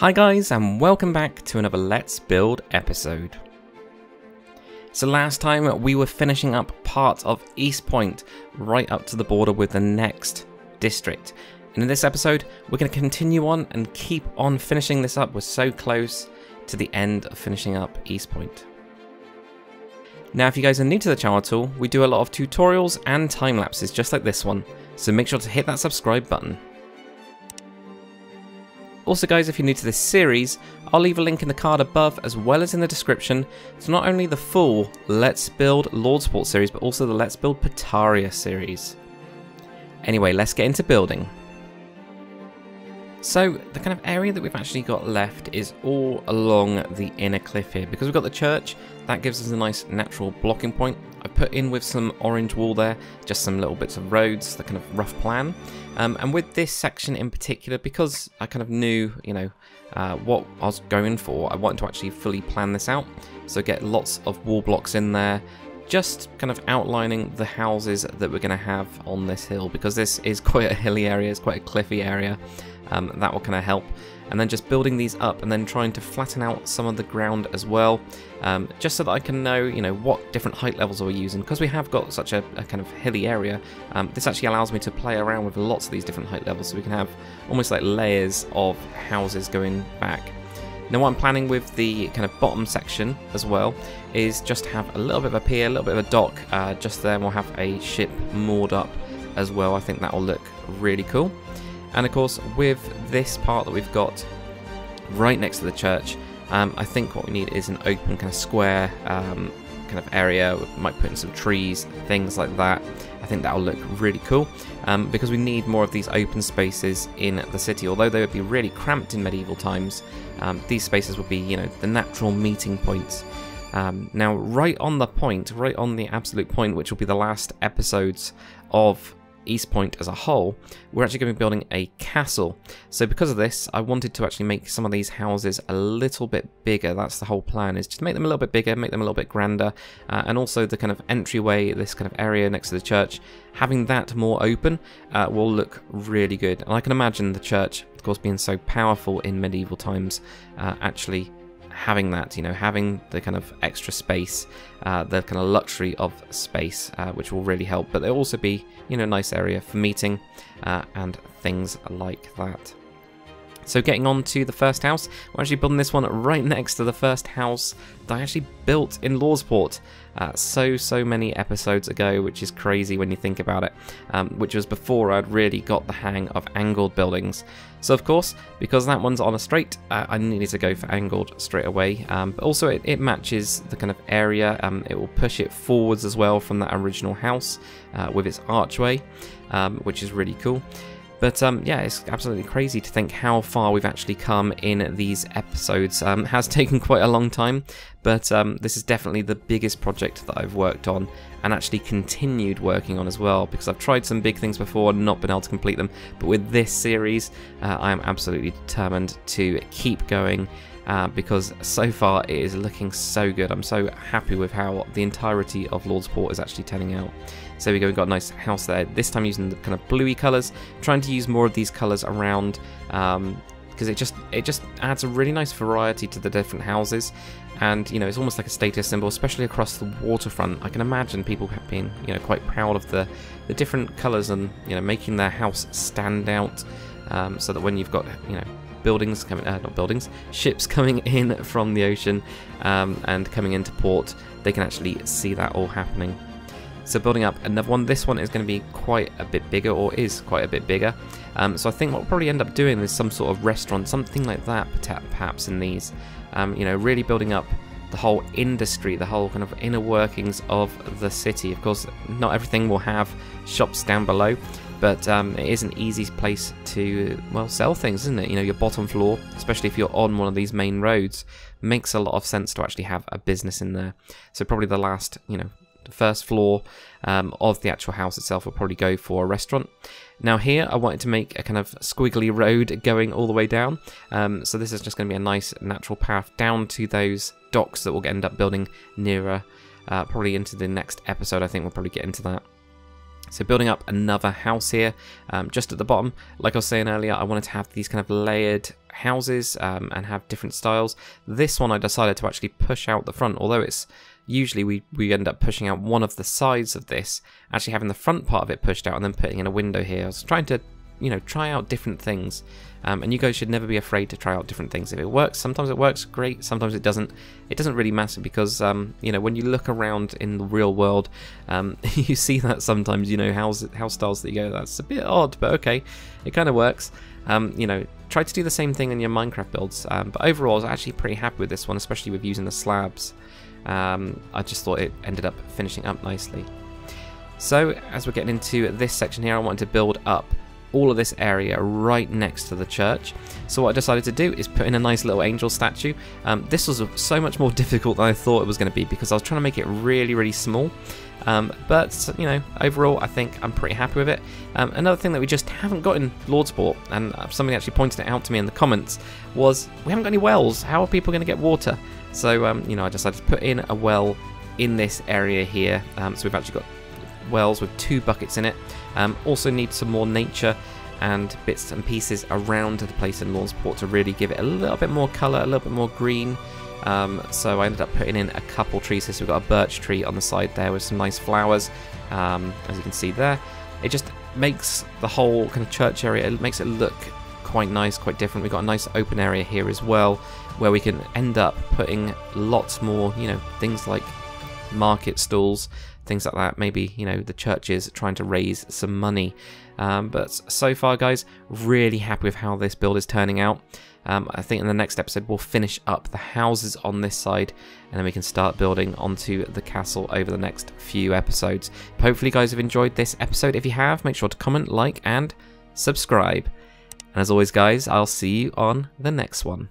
Hi guys, and welcome back to another Let's Build episode. So last time we were finishing up part of East Point, right up to the border with the next district. And in this episode, we're going to continue on and keep on finishing this up. We're so close to the end of finishing up East Point. Now, if you guys are new to the channel at all, we do a lot of tutorials and time lapses just like this one. So make sure to hit that subscribe button. Also guys, if you're new to this series, I'll leave a link in the card above as well as in the description to not only the full Let's Build Lordsport series, but also the Let's Build Pataria series. Anyway, let's get into building. So the kind of area that we've actually got left is all along the inner cliff here. Because we've got the church, that gives us a nice natural blocking point. I put in with some orange wall there, just some little bits of roads, the kind of rough plan. And with this section in particular, because I kind of knew, you know, what I was going for, I wanted to actually fully plan this out. So get lots of wall blocks in there, just kind of outlining the houses that we're going to have on this hill, because this is quite a hilly area, it's quite a cliffy area. That will kind of help, and then just building these up and then trying to flatten out some of the ground as well, just so that I can know, you know, what different height levels we're using, because we have got such a kind of hilly area. This actually allows me to play around with lots of these different height levels, so we can have almost like layers of houses going back. Now what I'm planning with the kind of bottom section as well is just have a little bit of a pier, a little bit of a dock just there, and we'll have a ship moored up as well. I think that will look really cool. And of course, with this part that we've got right next to the church, I think what we need is an open kind of square kind of area. We might put in some trees, things like that. I think that'll look really cool because we need more of these open spaces in the city. Although they would be really cramped in medieval times, these spaces would be, you know, the natural meeting points. Now, right on the absolute point, which will be the last episodes of East Point as a whole, we're actually going to be building a castle. So because of this, I wanted to actually make some of these houses a little bit bigger. That's the whole plan, is just make them a little bit bigger, make them a little bit grander, and also the kind of entryway, this kind of area next to the church, having that more open will look really good. And I can imagine the church, of course, being so powerful in medieval times, actually having that, you know, having the kind of extra space, the kind of luxury of space, which will really help. But there'll also be, you know, a nice area for meeting and things like that. So getting on to the first house, we're actually building this one right next to the first house that I actually built in Lordsport so many episodes ago, which is crazy when you think about it, which was before I'd really got the hang of angled buildings. So of course, because that one's on a straight, I needed to go for angled straight away, but also it matches the kind of area. It will push it forwards as well from that original house with its archway, which is really cool. But yeah, it's absolutely crazy to think how far we've actually come in these episodes. It has taken quite a long time, but this is definitely the biggest project that I've worked on and actually continued working on as well, because I've tried some big things before and not been able to complete them. But with this series, I am absolutely determined to keep going because so far it is looking so good. I'm so happy with how the entirety of Lordsport is actually turning out. So we go, we've got a nice house there, this time using the kind of bluey colours, trying to use more of these colours around, because it just adds a really nice variety to the different houses. And, you know, it's almost like a status symbol, especially across the waterfront. I can imagine people being, you know, quite proud of the different colours and, you know, making their house stand out, so that when you've got, you know, ships coming in from the ocean and coming into port, they can actually see that all happening. So building up another one, this one is going to be quite a bit bigger, or is quite a bit bigger. So I think what we'll probably end up doing is some sort of restaurant, something like that, perhaps, in these. You know, really building up the whole industry, the whole kind of inner workings of the city. Of course, not everything will have shops down below, but it is an easy place to, well, sell things, isn't it? You know, your bottom floor, especially if you're on one of these main roads, makes a lot of sense to actually have a business in there. So probably the last, you know, the first floor of the actual house itself will probably go for a restaurant. Now here I wanted to make a kind of squiggly road going all the way down, so this is just going to be a nice natural path down to those docks that we'll end up building nearer, probably into the next episode. I think we'll probably get into that. So building up another house here, just at the bottom, like I was saying earlier, I wanted to have these kind of layered houses and have different styles. This one I decided to actually push out the front, although it's usually we end up pushing out one of the sides of this, actually having the front part of it pushed out and then putting in a window here. I was trying to, you know, try out different things, and you guys should never be afraid to try out different things. If it works, sometimes it works great, sometimes it doesn't. It doesn't really matter because, you know, when you look around in the real world, you see that sometimes, you know, house styles that you go, that's a bit odd, but okay, it kind of works. You know, try to do the same thing in your Minecraft builds, but overall I was actually pretty happy with this one, especially with using the slabs. I just thought it ended up finishing up nicely. So as we're getting into this section here, I wanted to build up all of this area right next to the church. So what I decided to do is put in a nice little angel statue. This was so much more difficult than I thought it was going to be because I was trying to make it really, really small. But, you know, overall I think I'm pretty happy with it. Another thing that we just haven't got in Lordsport, and somebody actually pointed it out to me in the comments, was we haven't got any wells. How are people going to get water? So, you know, I decided to put in a well in this area here. So we've actually got wells with 2 buckets in it. Also need some more nature and bits and pieces around the place in Lordsport to really give it a little bit more colour, a little bit more green. So I ended up putting in a couple trees here. So we've got a birch tree on the side there with some nice flowers, as you can see there. It just makes the whole kind of church area, it makes it look quite nice, quite different. We've got a nice open area here as well where we can end up putting lots more, you know, things like market stalls, things like that. Maybe, you know, the church is trying to raise some money. But so far, guys, really happy with how this build is turning out. I think in the next episode we'll finish up the houses on this side and then we can start building onto the castle over the next few episodes. But hopefully you guys have enjoyed this episode. If you have, make sure to comment, like and subscribe. And as always, guys, I'll see you on the next one.